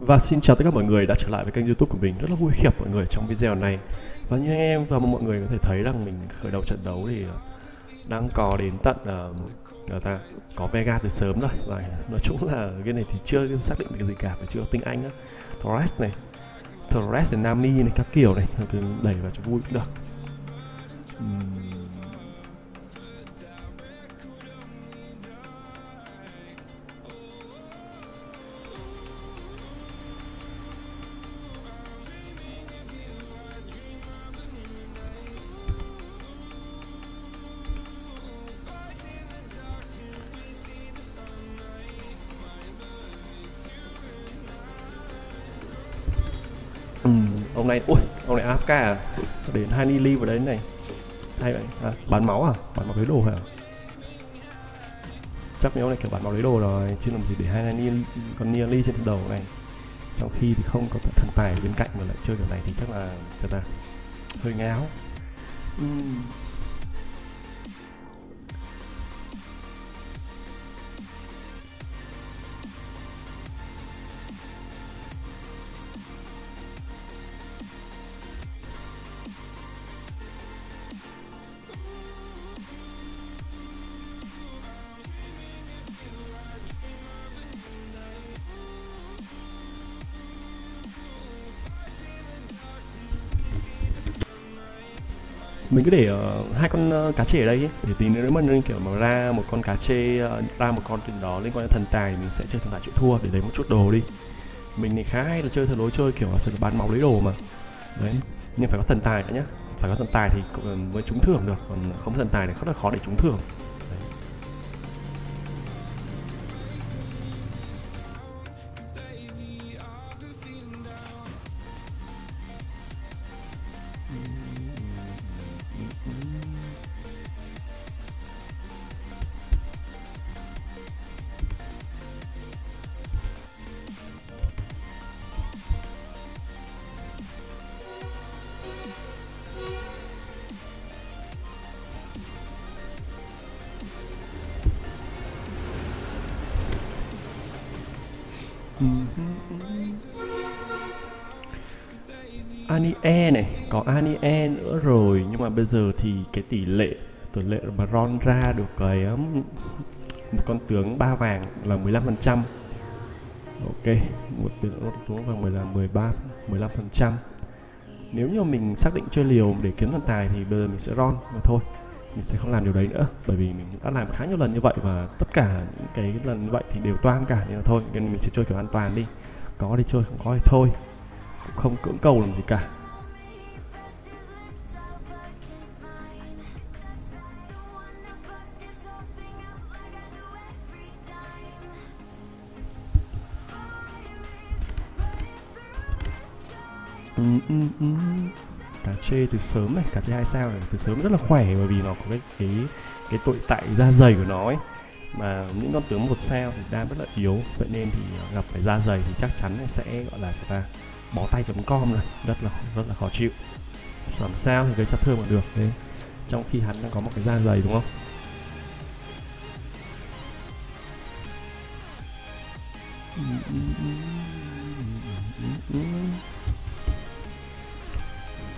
Và xin chào tất cả mọi người đã trở lại với kênh YouTube của mình. Rất là vui khi gặp mọi người trong video này. Và như anh em và mọi người có thể thấy rằng mình khởi đầu trận đấu thì đang có đến tận người ta có Vega từ sớm rồi. Và nói chung là cái này thì chưa xác định được gì cả, chưa có tiếng Anh á. Torres này, Nami này, các kiểu này, cứ đẩy vào cho vui cũng được. Ông này, ui, ông này AFK à? Đến 2 nili vào đấy này. Hay vậy, à, bán máu à? Bán máu lấy đồ hả? Chắc mấy ông này kiểu bán máu lấy đồ rồi, chứ làm gì để 2 nili còn nili trên đầu này. Trong khi thì không có thần tài bên cạnh mà lại chơi kiểu này thì chắc là thật là hơi ngáo. Mình cứ để hai con cá trê ở đây ý. Để tí nữa mà nên kiểu mà ra một con cá trê, ra một con từ đó liên quan đến thần tài thì mình sẽ chơi thần tài chịu thua để lấy một chút đồ đi. Mình thì khá hay là chơi thần lối chơi kiểu là bán máu lấy đồ mà. Đấy, nhưng phải có thần tài đã nhá. Phải có thần tài thì mới trúng thưởng được, còn không có thần tài thì rất là khó để trúng thưởng. Annie này, có Annie nữa rồi. Nhưng mà bây giờ thì cái tỷ lệ mà Ron ra được cái một con tướng 3 vàng là 15%. Ok, một tướng vàng là 15%. Nếu như mình xác định chơi liều để kiếm thần tài thì bây giờ mình sẽ Ron mà thôi. Mình sẽ không làm điều đấy nữa, bởi vì mình đã làm khá nhiều lần như vậy và tất cả những cái lần như vậy thì đều toang cả, nên là thôi, nên mình sẽ chơi kiểu an toàn đi. Có đi chơi, không có thì thôi, cũng không cưỡng cầu làm gì cả. Cá chê từ sớm này, cá chê 2 sao này từ sớm rất là khỏe, bởi vì nó có cái tội tại da dày của nó ấy. Mà những con tướng 1 sao thì đang rất là yếu, vậy nên thì gặp phải da dày thì chắc chắn sẽ gọi là chúng ta bó tay .com này, rất là khó chịu. Làm sao thì gây sát thương mà được đấy, trong khi hắn đang có một cái da dày đúng không?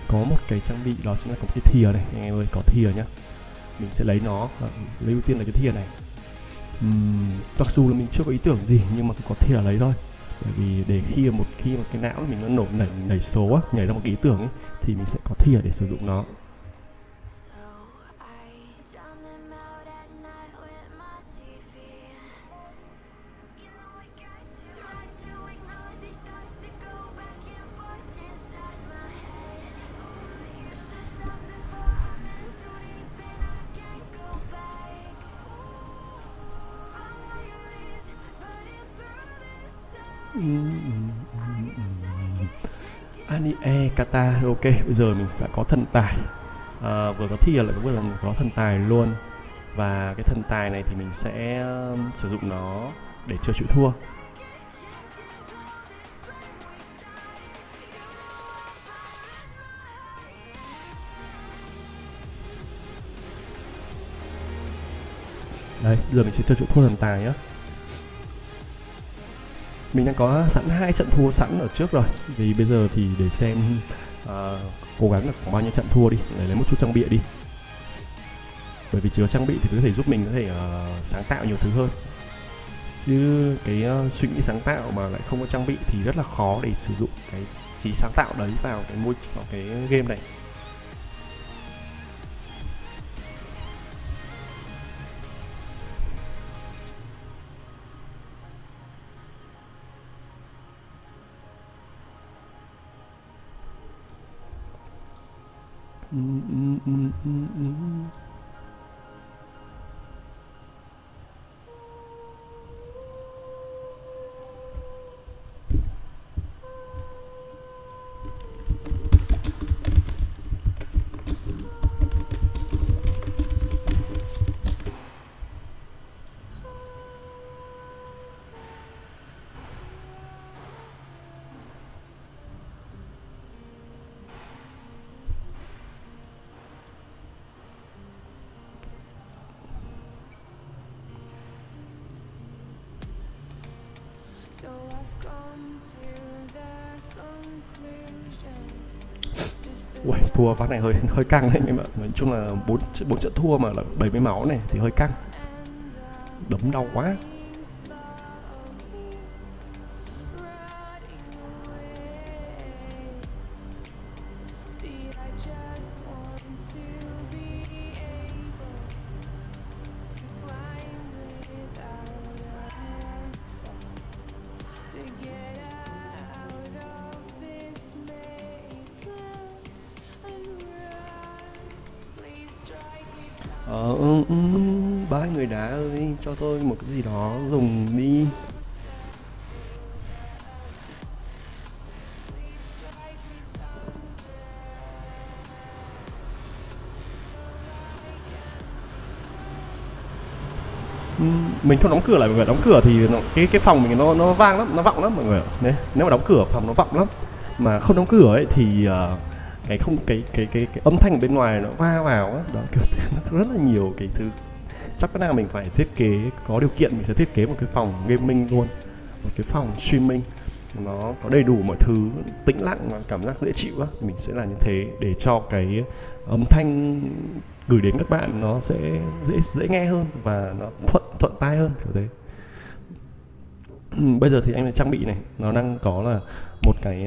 Có một cái trang bị đó chính là có cái thìa này, anh em ơi, có thìa nhá. Mình sẽ lấy nó, lấy ưu tiên là cái thìa này. Mặc dù là mình chưa có ý tưởng gì nhưng mà cũng có thìa lấy thôi. Bởi vì để khi mà cái não mình nó nảy số á, nhảy ra một cái ý tưởng ấy, thì mình sẽ có thìa để sử dụng nó. Annie Kata, ok, bây giờ mình sẽ có thần tài, vừa có thi lại vừa là có thần tài luôn. Và cái thần tài này thì mình sẽ sử dụng nó để chưa chịu thua. Đấy, giờ mình sẽ chưa chịu thua thần tài nhá. Mình đang có sẵn 2 trận thua sẵn ở trước rồi. Vì bây giờ thì để xem cố gắng được khoảng bao nhiêu trận thua đi để lấy một chút trang bị đi. Bởi vì chứa trang bị thì có thể giúp mình có thể sáng tạo nhiều thứ hơn. Chứ cái suy nghĩ sáng tạo mà lại không có trang bị thì rất là khó để sử dụng cái trí sáng tạo đấy vào cái game này. Ui, thua ván này hơi căng đấy các bạn. Nói chung là 4 trận thua mà là 70 máu này thì hơi căng. Đấm đau quá. Ba người đá ơi, cho tôi một cái gì đó dùng đi. Mình không đóng cửa lại mọi người, đóng cửa thì cái phòng mình nó vang lắm, nó vọng lắm mọi người ạ. Nếu mà đóng cửa phòng nó vọng lắm, mà không đóng cửa ấy thì cái âm thanh ở bên ngoài nó va vào á, đó kiểu nó rất là nhiều cái thứ. Chắc là mình phải thiết kế, có điều kiện mình sẽ thiết kế một cái phòng gaming luôn, một cái phòng streaming nó có đầy đủ mọi thứ, tĩnh lặng và cảm giác dễ chịu á. Mình sẽ làm như thế để cho cái âm thanh gửi đến các bạn nó sẽ dễ nghe hơn và nó thuận tai hơn kiểu thế. Bây giờ thì anh trang bị này, nó đang có là một cái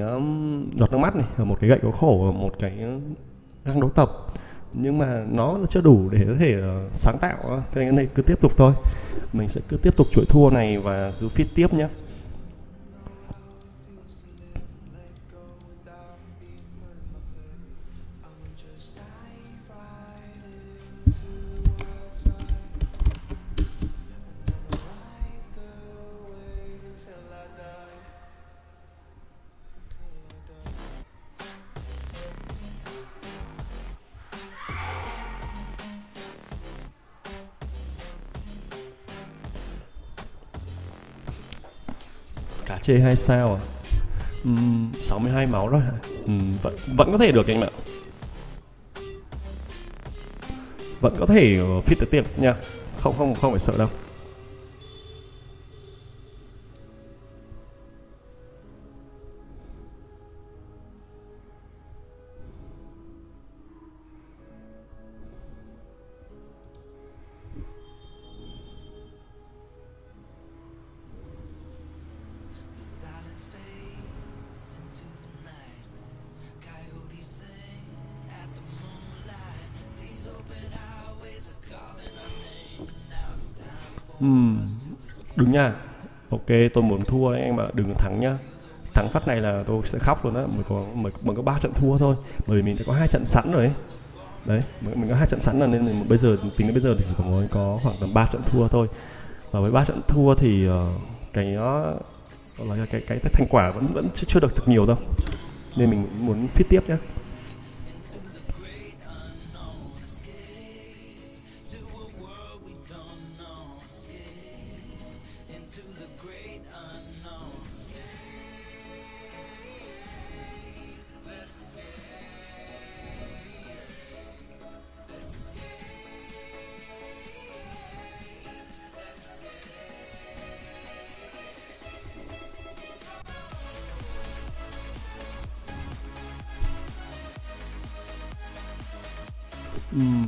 giọt nước mắt này, một cái gậy gấu khổ, một cái găng đấu tập, nhưng mà nó chưa đủ để có thể sáng tạo. Thế nên cứ tiếp tục thôi, mình sẽ cứ tiếp tục chuỗi thua này và cứ fit tiếp nhé. Cá chê 2 sao à? 62 máu rồi. Vẫn có thể được anh ạ. Vẫn có thể fit tới tiệm nha. Không phải sợ đâu. Đúng nha. Ok, tôi muốn thua đấy anh ạ, đừng thắng nhá. Thắng phát này là tôi sẽ khóc luôn á. Mới có 3 trận thua thôi, bởi vì mình đã có 2 trận sẵn rồi ấy. Đấy, mình có 2 trận sẵn rồi nên bây giờ tính đến bây giờ thì chỉ còn có khoảng tầm 3 trận thua thôi. Và với 3 trận thua thì cái thành quả vẫn chưa được thật nhiều đâu. Nên mình muốn fit tiếp nhá.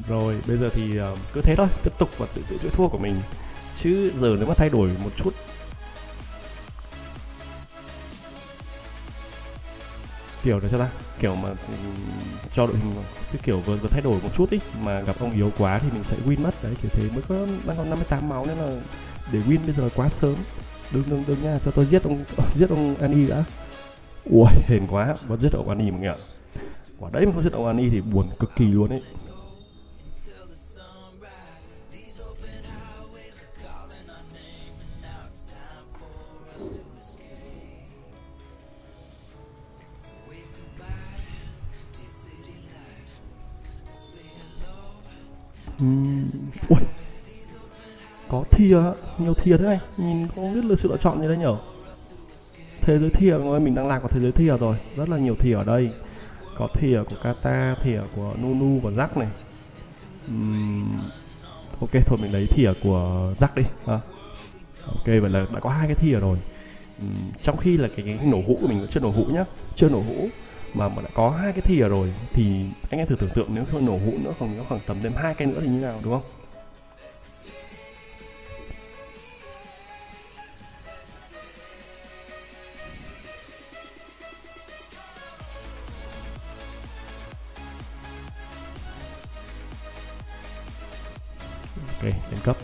Rồi bây giờ thì cứ thế thôi, tiếp tục và tự giữ chuỗi thua của mình. Chứ giờ nếu mà thay đổi một chút kiểu là sao ta, kiểu mà cho đội hình cái kiểu vừa thay đổi một chút ý mà gặp ông yếu quá thì mình sẽ win mất đấy, kiểu thế. Mới có đang còn 58 máu nên là để win bây giờ là quá sớm. Đừng nha, cho tôi giết ông Ani đã. Ui hên quá, vẫn giết ông Ani mọi người ạ. Quả đấy mà không giết ông Ani thì buồn cực kỳ luôn ấy. Ui có thìa, nhiều thìa thế này, nhìn không biết là sự lựa chọn gì đấy nhở. Thế giới thìa rồi, mình đang lạc vào thế giới thìa rồi, rất là nhiều thìa ở đây. Có thìa của Kata, thìa của Nunu và Jack này. Ok thôi mình lấy thìa của Jack đi. Ok vậy là đã có hai cái thìa rồi. Trong khi là cái nổ hũ của mình vẫn chưa nổ hũ nhá, chưa nổ hũ mà đã có hai cái thìa rồi thì anh em thử tưởng tượng nếu không nổ hũ nữa, không có khoảng tầm thêm 2 cây nữa thì như nào, đúng không? Ok, lên cấp.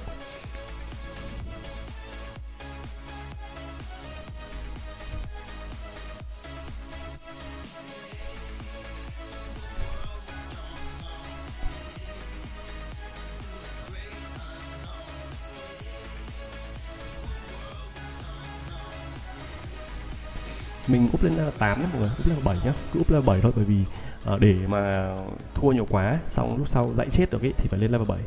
Mình up lên là 8 đấy mọi người, up lên là 7 nhá, cứ up lên 7 thôi, bởi vì để mà thua nhiều quá xong lúc sau dạy chết được ý thì phải lên level 7.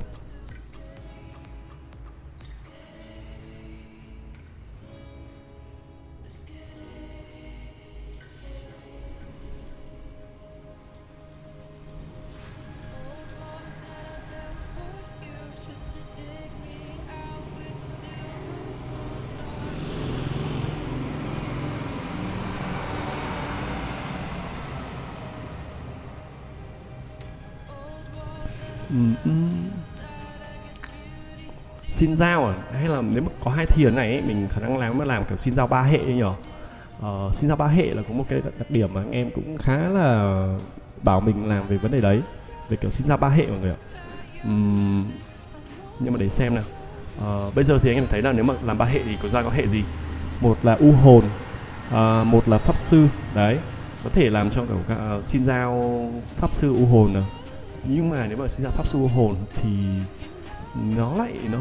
Xin dao à, hay là nếu mà có hai thìa này ấy, mình khả năng làm kiểu xin dao 3 hệ ấy nhở. Xin dao 3 hệ là có một cái đặc điểm mà anh em cũng khá là bảo mình làm về vấn đề đấy, về kiểu xin dao 3 hệ mọi người ạ. Nhưng mà để xem nào. Bây giờ thì anh em thấy là nếu mà làm 3 hệ thì có ra có hệ gì? Một là u hồn, một là pháp sư đấy, có thể làm cho kiểu xin dao pháp sư u hồn nào. Nhưng mà nếu mà xin ra pháp sư hồn thì nó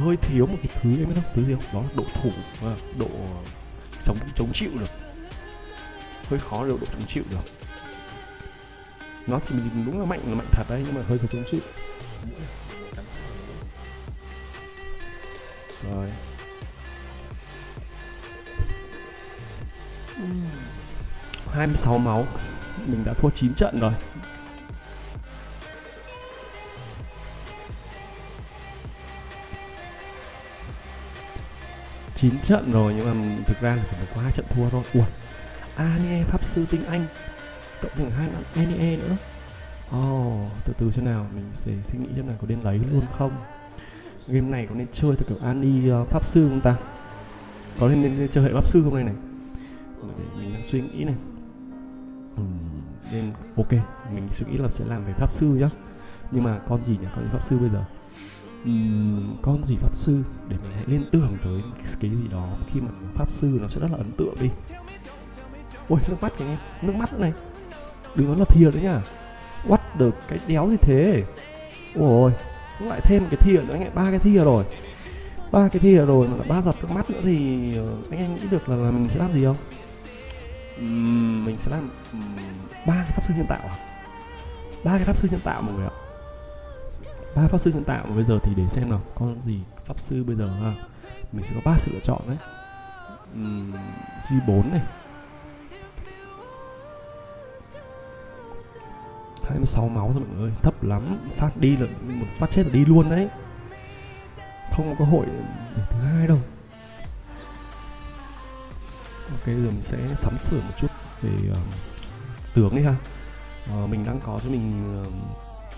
hơi thiếu một cái thứ, em biết không? Thứ gì không? Đó là độ thủ, độ chống chịu được. Hơi khó được độ chống chịu được. Nó chỉ mình đúng là mạnh thật đấy, nhưng mà hơi khó chống chịu. Rồi. Ừ. 26 máu, mình đã thua 9 trận rồi. Trận rồi nhưng mà thực ra là chỉ có 2 trận thua thôi. Ủa, Anie pháp sư tinh anh cộng thêm 2 Anie nữa. Từ từ xem nào, mình sẽ suy nghĩ xem là có nên lấy luôn không. Game này có nên chơi theo kiểu Anie pháp sư không ta? Có nên chơi hệ pháp sư không đây này? Mình đang suy nghĩ này. Nên ok, mình suy nghĩ là sẽ làm về pháp sư nhá. Nhưng mà con gì nhỉ? Con gì pháp sư bây giờ? Con gì pháp sư để mình hãy liên tưởng tới cái gì đó khi mà pháp sư nó sẽ rất là ấn tượng đi. Ôi nước mắt anh em, nước mắt nữa này, đừng nói là thìa nữa nhá. What được cái đéo gì thế? Ôi lại thêm cái thìa nữa anh em, 3 cái thìa rồi mà 3 giọt nước mắt nữa thì anh em nghĩ được là mình sẽ làm gì không? Mình sẽ làm 3 cái pháp sư nhân tạo à? 3 cái pháp sư nhân tạo mọi người ạ. 3 pháp sư hiện tại mà bây giờ thì để xem nào, con gì pháp sư bây giờ ha, mình sẽ có 3 sự lựa chọn đấy. G4 này, 26 máu thôi mọi người, thấp lắm, phát đi là một phát chết là đi luôn đấy, không có cơ hội để thứ hai đâu. Ok giờ mình sẽ sắm sửa một chút về tướng đi ha. Mình đang có cho mình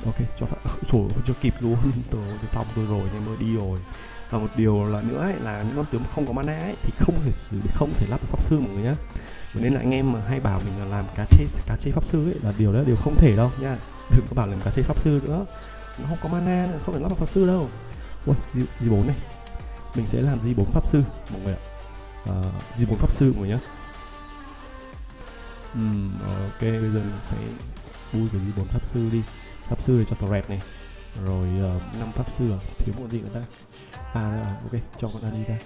Ok, cho phải chỗ chưa kịp luôn. Tôi xong tôi rồi nhưng mới đi rồi. Và một điều là nữa ấy, là những con tướng không có mana ấy, thì không thể lắp được pháp sư mọi người nhá. Nên là anh em mà hay bảo mình là làm cá chê pháp sư ấy, là điều không thể đâu nha. Đừng có bảo làm cá chê pháp sư nữa, nó không có mana, không thể lắp được pháp sư đâu. Ôi, G4 này, mình sẽ làm G4 pháp sư mọi người ạ. G4 pháp sư mọi người nhá. Ok, bây giờ mình sẽ vui cái G4 pháp sư đi. Pháp sư cho tàu rẹt này. Rồi 5 pháp sư à? Thiếu một gì người ta? Ok, cho con ta đi ra.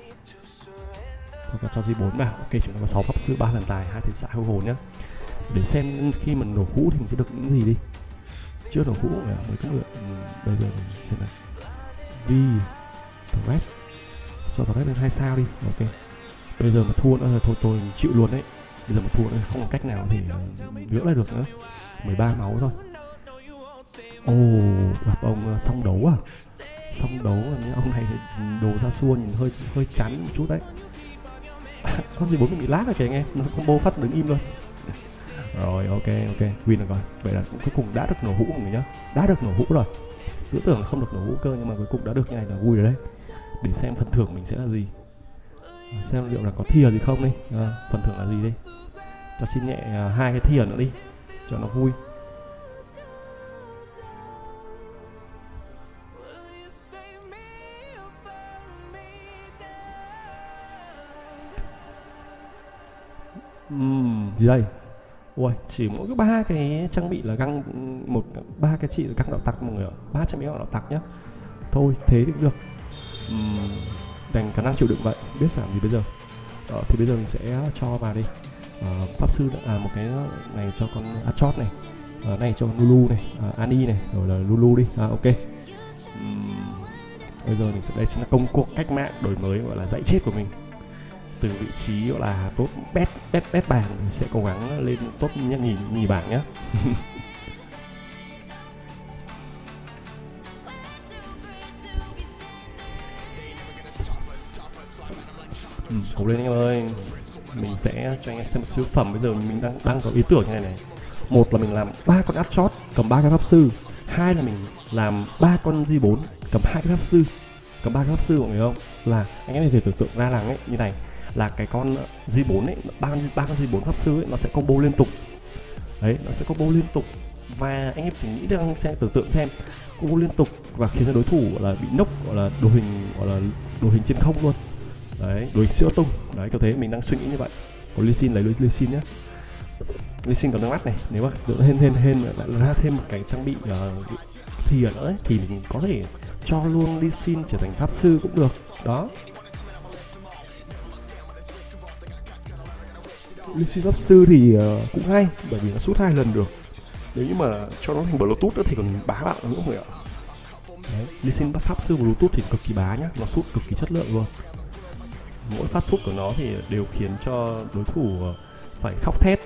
Cho G4 vào. Ok, chúng ta có 6 pháp sư, 3 thần tài, 2 thiên xã hư hồn nhá. Để xem khi mình nổ hũ thì mình sẽ được những gì đi. Chưa nổ hũ mới cũng được. Bây giờ mình xem nào. V Torres, cho Torres lên 2 sao đi. Ok. Bây giờ mà thua nữa thôi tôi chịu luôn đấy. Bây giờ mà thua nữa không có cách nào thì gỡ lại được nữa. 13 máu thôi. Gặp ông song đấu à? Song đấu là ông này đồ ra xua nhìn hơi chán một chút đấy. Con gì bốn mình bị lát rồi kìa anh em, nó combo phát đứng im luôn. Rồi ok, win được rồi. Vậy là cuối cùng đã được nổ hũ mọi người nhá. Đã được nổ hũ rồi. Cứ tưởng là không được nổ hũ cơ nhưng mà cuối cùng đã được như này là vui rồi đấy. Để xem phần thưởng mình sẽ là gì. Xem liệu là có thìa gì không đi. Phần thưởng là gì đi. Cho xin nhẹ 2 cái thìa nữa đi cho nó vui. Gì đây? Ui, chỉ mỗi cái 3 cái trang bị là găng một 3 cái chị là găng đạo tặc mọi người ạ. 3 trang bị đạo tặc nhá. Thôi thế cũng được. Đành khả năng chịu đựng vậy, biết làm gì bây giờ. Đó, thì bây giờ mình sẽ cho vào đi. Pháp sư một cái này cho con Achot này. Này cho con Lulu này, Annie này, rồi là Lulu đi. Ok. Bây giờ mình sẽ đây chính là công cuộc cách mạng đổi mới gọi là dạy chết của mình. Từ vị trí gọi là top best bảng mình sẽ cố gắng lên top nhì bảng nhé. Cố lên anh em ơi, mình sẽ cho anh em xem một siêu phẩm. Bây giờ mình đang có ý tưởng như này. Một là mình làm 3 con Achot cầm 3 cái pháp sư. Hai là mình làm 3 con G4 cầm 2 cái pháp sư. Cầm 3 cái pháp sư mọi người không? Là anh em thể tưởng tượng ra là như này. Là cái con G4 ấy, ba con G4 pháp sư ấy, nó sẽ combo liên tục. Đấy, nó sẽ combo liên tục. Và anh em phải nghĩ được, xem tưởng tượng xem, combo liên tục và khiến cho đối thủ là bị knock, gọi là đội hình trên không luôn. Đấy, đội hình siêu tung. Đấy, kiểu thế mình đang suy nghĩ như vậy. Có Lee Sin, lấy Lee Sin nhá. Lee Sin còn đang mắt này, nếu mà hên lại ra thêm một cái trang bị thì nữa ấy, thì mình có thể cho luôn Lee Sin trở thành pháp sư cũng được. Đó. Lee Sin pháp sư thì cũng hay, bởi vì nó sút 2 lần được. Nếu như mà cho nó thành Bluetooth nữa thì còn bá bạn nữa mọi người ạ. Đấy, Lee Sin pháp sư Bluetooth thì cực kỳ bá nhá, nó sút cực kỳ chất lượng luôn. Mỗi phát sút của nó thì đều khiến cho đối thủ phải khóc thét.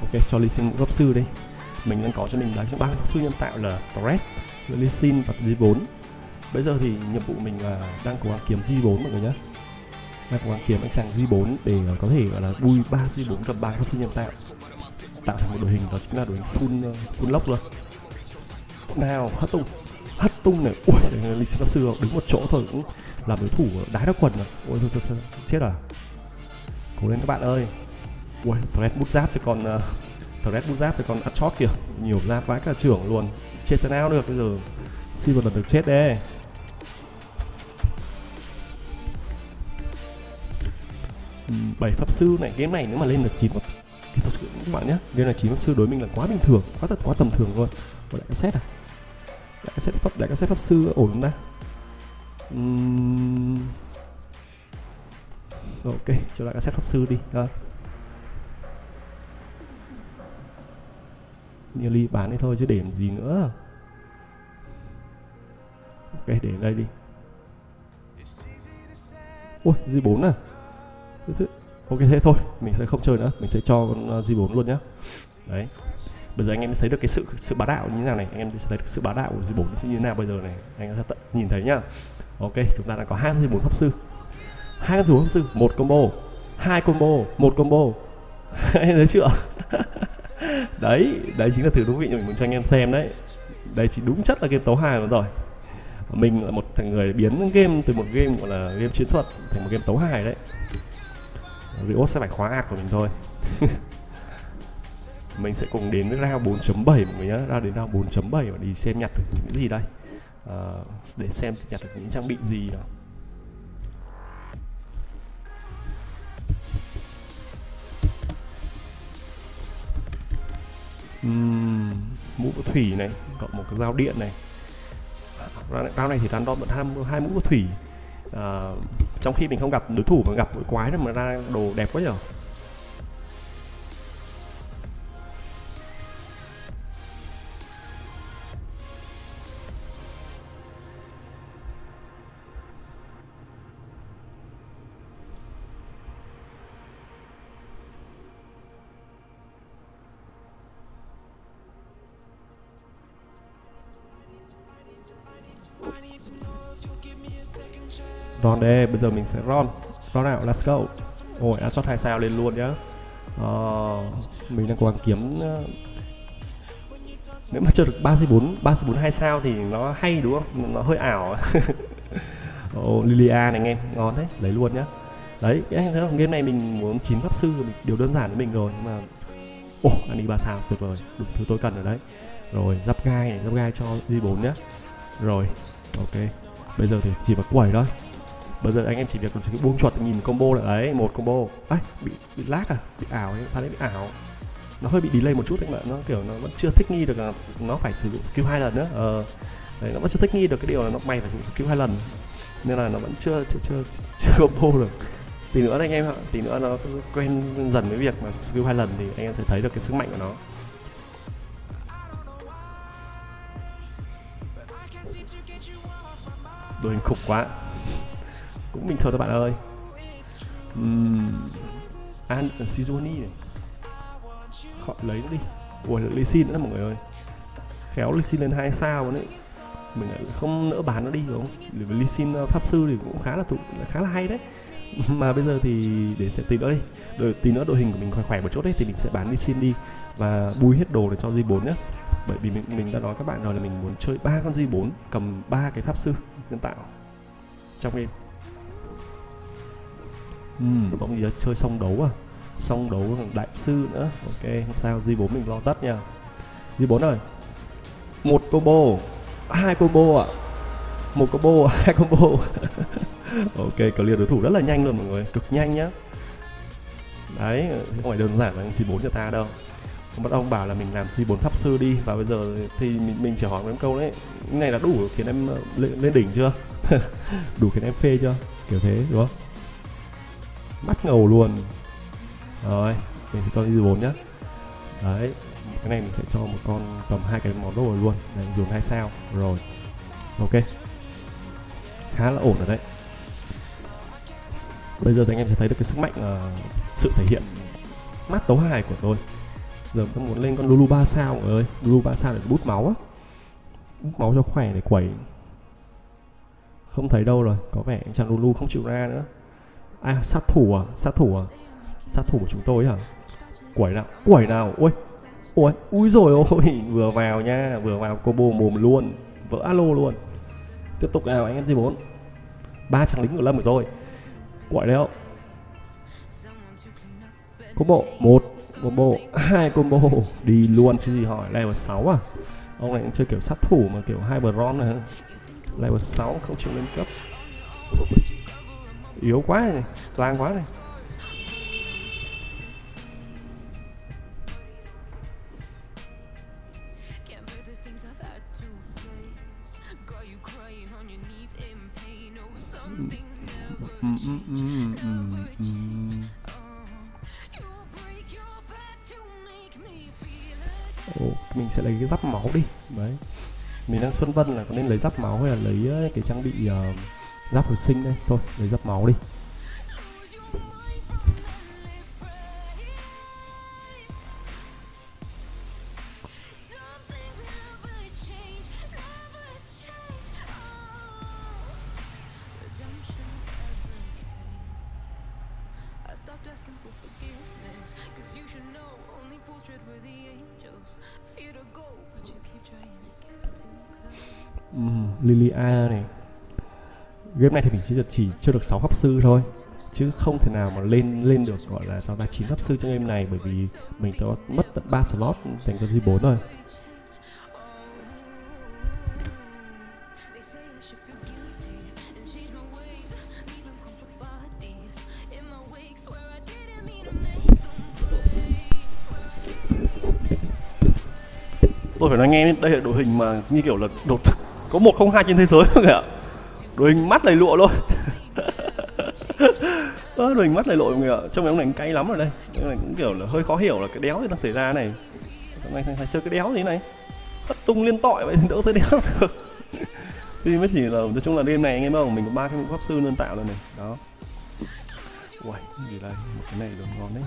Ok, cho Lee Sin pháp sư đi. Mình đang có cho mình là 3 pháp sư nhân tạo là Torres, Lee Sin và G4. Bây giờ thì nhiệm vụ mình là đang cố gắng kiếm G4 mọi người nhé. Đang cố gắng kiếm anh chàng G4 để có thể gọi là bui 3 G4 gặp 3 pháp sư nhân tạo. Tạo thành một đội hình, đó chính là đội hình full lock luôn. Nào, hất tung này. Ui, Lee Sin pháp sư đứng một chỗ thôi cũng làm đối thủ đái đá quần rồi. Ôi thôi, chết à. Cố lên các bạn ơi. Ui, Torres bút giáp cho con Torres bút giáp cho con Achot kìa. Nhiều giáp vãi cả trưởng luôn. Chết thế nào được bây giờ. Xin một lần được chết đấy. Bảy pháp sư này, game này nếu mà lên được 9 pháp sư các bạn nhé. Game này 9 pháp sư đối mình là quá bình thường, quá tầm thường luôn. Đại cassette à? Đại cassette pháp sư ổn không ta? Ok, cho đại cassette pháp sư đi. Nearly bán đi thôi chứ để làm gì nữa. Ok, để đây đi. Ui, G4 à? Ok, thế thôi, mình sẽ không chơi nữa, mình sẽ cho con G4 luôn nhá. Đấy. Bây giờ anh em thấy được cái sự bá đạo như thế nào này, anh em sẽ thấy được sự bá đạo của G4 như thế nào bây giờ này, anh em sẽ tận nhìn thấy nhá. Ok, chúng ta đã có hai con G4 pháp sư. Hai con G4 pháp sư, một combo, hai combo, một combo. Anh em thấy chưa? Đấy, đấy chính là thứ thú vị mà mình muốn cho anh em xem đấy. Đây chỉ đúng chất là game tấu hài rồi. Mình là một thằng người biến game từ một game gọi là game chiến thuật thành một game tấu hài đấy. Riot sẽ phải khóa ạc của mình thôi. Mình sẽ cùng đến với round 4.7 của mình nhá. Ra đến round 4.7 và đi xem nhặt được những gì đây, để xem nhặt được những trang bị gì nào. Mũ của thủy này, cộng một cái dao điện này. Round này thì random tận 2 mũ của thủy. Trong khi mình không gặp đối thủ mà gặp quái mà ra đồ đẹp quá nhở. Ron đây, bây giờ mình sẽ ron nào, let's go. Ôi, ăn shot 2 sao lên luôn nhá. Mình đang cố gắng kiếm. Nếu mà chơi được 3C4 2 sao thì nó hay đúng không? Nó hơi ảo. Lilia này anh em, ngon đấy, lấy luôn nhá. Đấy, cái game này mình muốn 9 pháp sư điều đơn giản với mình rồi, nhưng mà ăn đi 3 sao tuyệt vời, đúng thứ tôi cần ở đấy. Rồi, giáp gai này, giáp gai cho D4 nhá. Rồi, ok. Bây giờ thì chỉ vào quẩy thôi. Bây giờ anh em chỉ việc buông chuột nhìn combo là ấy, một combo. Ấy, bị lag à, bị ảo ấy, pha đấy bị ảo. Nó hơi bị delay một chút anh bạn, nó kiểu nó vẫn chưa thích nghi được là nó phải sử dụng skill 2 lần nữa. Đấy, nó vẫn chưa thích nghi được cái điều là nó mày phải sử dụng skill 2 lần. Nên là nó vẫn chưa combo được. Tí nữa anh em ạ, tí nữa nó quen dần với việc mà skill 2 lần thì anh em sẽ thấy được cái sức mạnh của nó. Đội hình khủng quá. Cũng bình thường thôi bạn ơi. An Shizuni này. Khỏi lấy nó đi. Ui, Lee Sin nữa mọi người ơi. Khéo Lee Sin lên 2 sao đấy. Mình không nỡ bán nó đi đúng không? Lee Sin pháp sư thì cũng khá là hay đấy. Mà bây giờ thì để sẽ tìm nữa đi. Tí nữa đội hình của mình khỏe một chút đấy thì mình sẽ bán Lee Sin đi và bui hết đồ để cho G4 nhé. Bởi vì mình đã nói các bạn rồi là mình muốn chơi 3 con G4 cầm 3 cái pháp sư nhân tạo trong game. Bóng gì đó chơi song đấu à? Song đấu đại sư nữa. Ok, không sao, G4 mình lo tất nha. G4 ơi. Một combo, hai combo ạ. Một combo, hai combo. Ok, clear đối thủ rất là nhanh luôn mọi người, cực nhanh nhá. Đấy, không phải đơn giản là G4 cho ta đâu. Bắt ông bảo là mình làm G4 pháp sư đi. Và bây giờ thì mình chỉ hỏi một câu đấy. Cái này là đủ khiến em lên đỉnh chưa? Đủ khiến em phê chưa? Kiểu thế đúng không? Mắt ngầu luôn. Rồi, mình sẽ cho G4 nhá. Đấy, cái này mình sẽ cho một con tầm 2 cái món đồ luôn. Đấy, dùng 2 sao. Rồi, ok. Khá là ổn rồi đấy. Bây giờ thì anh em sẽ thấy được cái sức mạnh, sự thể hiện mắt tấu hài của tôi. Giờ tôi muốn lên con Lulu 3 sao mọi người ơi. Lulu 3 sao để bút máu á. Bút máu cho khỏe để quẩy. Không thấy đâu rồi. Có vẻ anh chàng Lulu không chịu ra nữa. À, sát thủ à? Sát thủ à? Sát thủ của chúng tôi hả? Quẩy nào? Quẩy nào? Ôi! Ôi! Úi rồi ôi! Vừa vào nha. Vừa vào combo mồm luôn. Vỡ alo luôn. Tiếp tục nào anh em G4. 3 tràng lính của Lâm rồi. Quẩy đấy không? Combo 1 combo 2 combo đi luôn chứ gì hỏi. Level 6 à? Ông này cũng chơi kiểu sát thủ mà kiểu Hyperon này. Level 6 không chịu lên cấp. Yếu quá này, lang quá này. Mình sẽ lấy cái giáp máu đi. Đấy. Mình đang phân vân là có nên lấy giáp máu hay là lấy cái trang bị giáp hồi sinh đây. Thôi, lấy giáp máu đi. asking for forgiveness, cause you should know only fools tread with the angels. Fear to go, but you keep trying to get too close. Lilia này. Game này thì mình chỉ chưa được 6 pháp sư thôi, chứ không thể nào mà lên được gọi là sao ta 9 pháp sư trong game này, bởi vì mình có mất tận 3 slot thành con G4 rồi. Tôi phải nói nghe, đây là đội hình mà như kiểu là đột thực có 102 trên thế giới không kìa. Đội hình mắt này lụa luôn. Đội hình mắt này lụa mọi người ạ. Trong này ông này cay lắm rồi đây. Cái này cũng kiểu là hơi khó hiểu là cái đéo thì đang xảy ra này. Thằng này thằng chơi cái đéo thế này. Hất tung liên tội vậy đỡ thế đéo được. Thì mới chỉ là nói chung là đêm này anh em không, mình có 3 cái pháp sư luôn tạo rồi này. Đó. Uầy, gì đây? Một cái này đồ ngon đấy.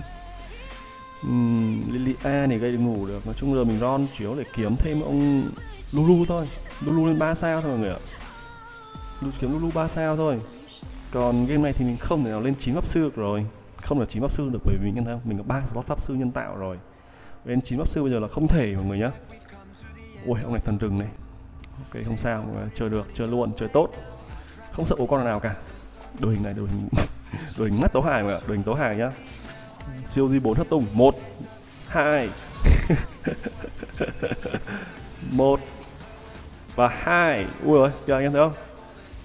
Lilia này gây để ngủ được. Nói chung giờ mình ron chủ yếu để kiếm thêm ông Lulu thôi. Lulu lên 3 sao thôi mọi người ạ. Kiếm Lulu 3 sao thôi. Còn game này thì mình không thể nào lên 9 pháp sư được rồi. Không là 9 pháp sư được, bởi vì nhân tạo mình có 3 slot pháp sư nhân tạo rồi. Lên 9 pháp sư bây giờ là không thể mọi người nhá. Ui, ông này thần rừng này. Ok, không sao, chơi được, chơi luôn, chơi tốt. Không sợ bố con nào cả. Đội hình này đội hình mắt tấu hài mọi người ạ, đội hình tấu hài nhá. Siêu G4 hất tung 1 2 1 và 2. Ui ơi, kìa anh em thấy không?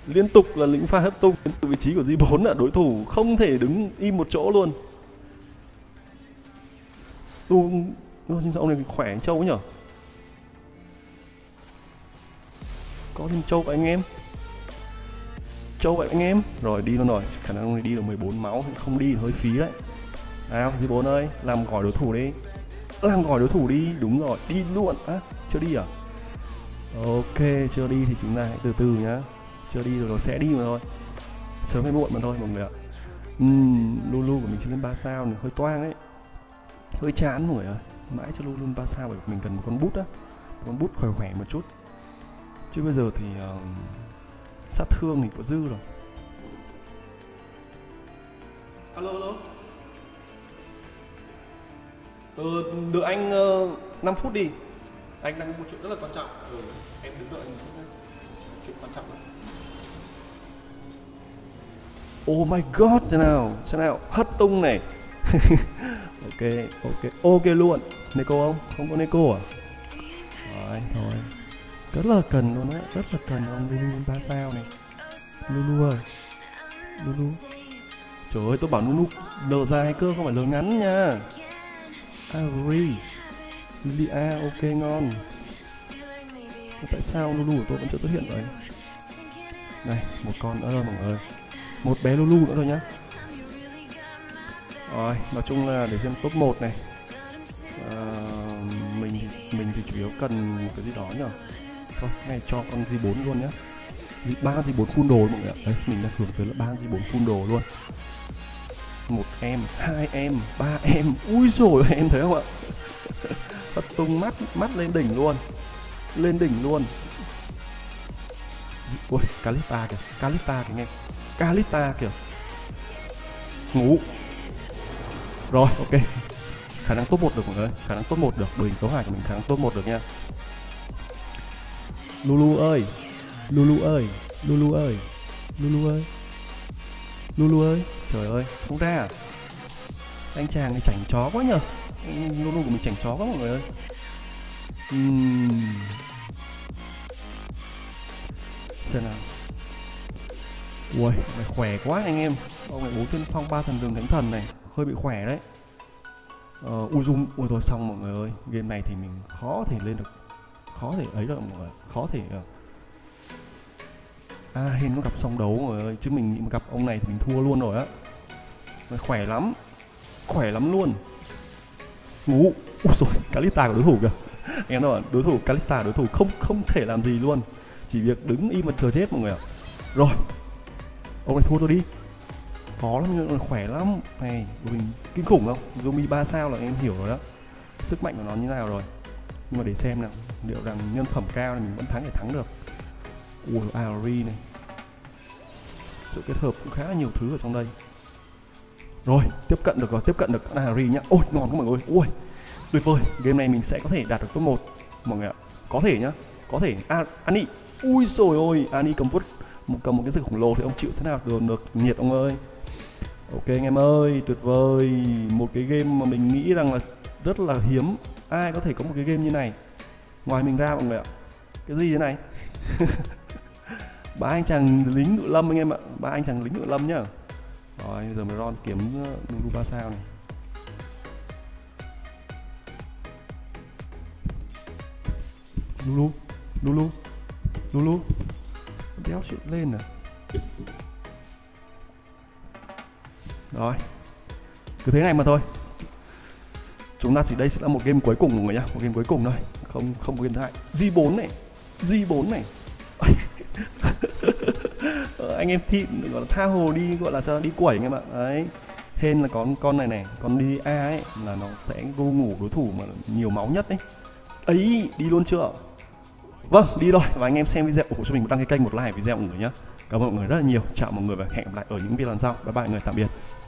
Liên tục là lính pha hất tung đến từ vị trí của G4 là đối thủ không thể đứng im một chỗ luôn. Ông này khỏe anh Châu ấy nhở? Có thêm Châu của anh em. Châu của anh em. Rồi đi luôn rồi, khả năng ông này đi được 14 máu, không đi hơi phí đấy. Nào G4 ơi, làm gọi đối thủ đi. Làm gọi đối thủ đi, đúng rồi, đi luôn. À, chưa đi à? Ok, chưa đi thì chúng ta hãy từ từ nhá. Chưa đi rồi nó sẽ đi mà thôi. Sớm hay muộn mà thôi mọi người ạ. Lulu của mình chưa lên 3 sao này, hơi toang đấy. Hơi chán mọi người ạ. Mãi cho Lulu lên 3 sao bởi mình cần một con bút á. Một con bút khỏe khỏe một chút. Chứ bây giờ thì sát thương thì có dư rồi. Alo alo. Đợi anh 5 phút đi. Anh đang có một chuyện rất là quan trọng. Em đứng đợi anh một chút. Chuyện quan trọng lắm. Oh my god, thế nào hất tung này. ok luôn. Neko không có Neko à? Đấy, thôi rất là cần luôn á, rất là cần ông Lulu 3 sao này. Lulu ơi, Lulu, trời ơi, tôi bảo Lulu lờ dài cơ không phải lờ ngắn nha. Ari Lilia, ok ngon. Tại sao Lulu của tôi vẫn chưa xuất hiện vậy? Này, một con nữa rồi mọi người. Một bé Lulu nữa rồi nhá. Rồi, nói chung là để xem top 1 này. Mình thì chủ yếu cần cái gì đó nhở. Thôi, này cho con G4 luôn nhá. 3 G4 full đồ mọi người ạ. Đấy, mình đang hướng tới là 3 G4 full đồ luôn. 1 em, 2 em, 3 em. Úi dồi, em thấy không ạ? Thật tung mắt lên đỉnh luôn. Lên đỉnh luôn. Ui, Kalista kìa, Kalista kìa nghe. Kalista kìa. Ngủ. Rồi, ok. Khả năng top 1 được mọi người, khả năng top 1 được. Đội hình tấu hài của mình khả năng top 1 được nha. Lulu ơi. Lulu ơi. Lulu ơi. Lulu ơi. Lulu ơi. Trời ơi, không ra à? Anh chàng này chảnh chó quá nhờ. Lulu của mình chảnh chó quá mọi người ơi. Xem nào. Ui, mày khỏe quá anh em. Ông này 4 tiên phong 3 thần rừng thánh thần này, hơi bị khỏe đấy. Ui zoom, ui rồi xong mọi người ơi. Game này thì mình khó thể lên được. Khó thể ấy được mọi người, khó thể. À, Hiền có gặp song đấu mọi người ơi, chứ mình nghĩ mà gặp ông này thì mình thua luôn rồi á. Mày khỏe lắm. Khỏe lắm luôn. Ngủ. Ui rồi, Kalista của đối thủ kìa. Anh em nói đối thủ Kalista, đối thủ không thể làm gì luôn. Chỉ việc đứng im mà chờ chết mọi người ạ. Rồi. Ông này thua tôi đi. Khó lắm, nhưng khỏe lắm. Này, mình kinh khủng không? Zombie 3 sao là em hiểu rồi đó. Sức mạnh của nó như nào rồi. Nhưng mà để xem nào, liệu rằng nhân phẩm cao thì mình vẫn thắng để thắng được. Ui, Ari này. Sự kết hợp cũng khá là nhiều thứ ở trong đây. Rồi, tiếp cận được rồi, tiếp cận được con Harry nhá. Ôi, ngon quá mọi người. Ui, tuyệt vời. Game này mình sẽ có thể đạt được top 1 mọi người ạ. Có thể nhá. Có thể. À, Annie. Ui rồi ôi, Annie cầm một cái rực khổng lồ thì ông chịu thế nào được nhiệt ông ơi. Ok anh em ơi, tuyệt vời. Một cái game mà mình nghĩ rằng là rất là hiếm ai có thể có một cái game như này. Ngoài mình ra mọi người ạ. Cái gì thế này? Ba anh chàng lính ngự lâm anh em ạ. Ba anh chàng lính ngự lâm nhá. Rồi bây giờ mới ron kiếm Lulu 3 sao này. Lulu, Lulu, Lulu. Đéo chịu lên à. Rồi. Cứ thế này mà thôi. Chúng ta chỉ đây sẽ là một game cuối cùng mọi người nhá, một game cuối cùng thôi. Không có game thứ hai. G4 này. G4 này. Anh em Thịnh gọi là tha hồ đi, gọi là sao đi quẩy anh em ạ. Đấy. Hên là con này này, con đi A ấy là nó sẽ vô ngủ đối thủ mà nhiều máu nhất đấy. Ấy, đi luôn chưa? Vâng, đi rồi. Và anh em xem video ủng hộ cho mình, đăng cái kênh, một like video mọi người nhé. Cảm ơn mọi người rất là nhiều. Chào mọi người và hẹn gặp lại ở những video lần sau. Bye bye mọi người, tạm biệt.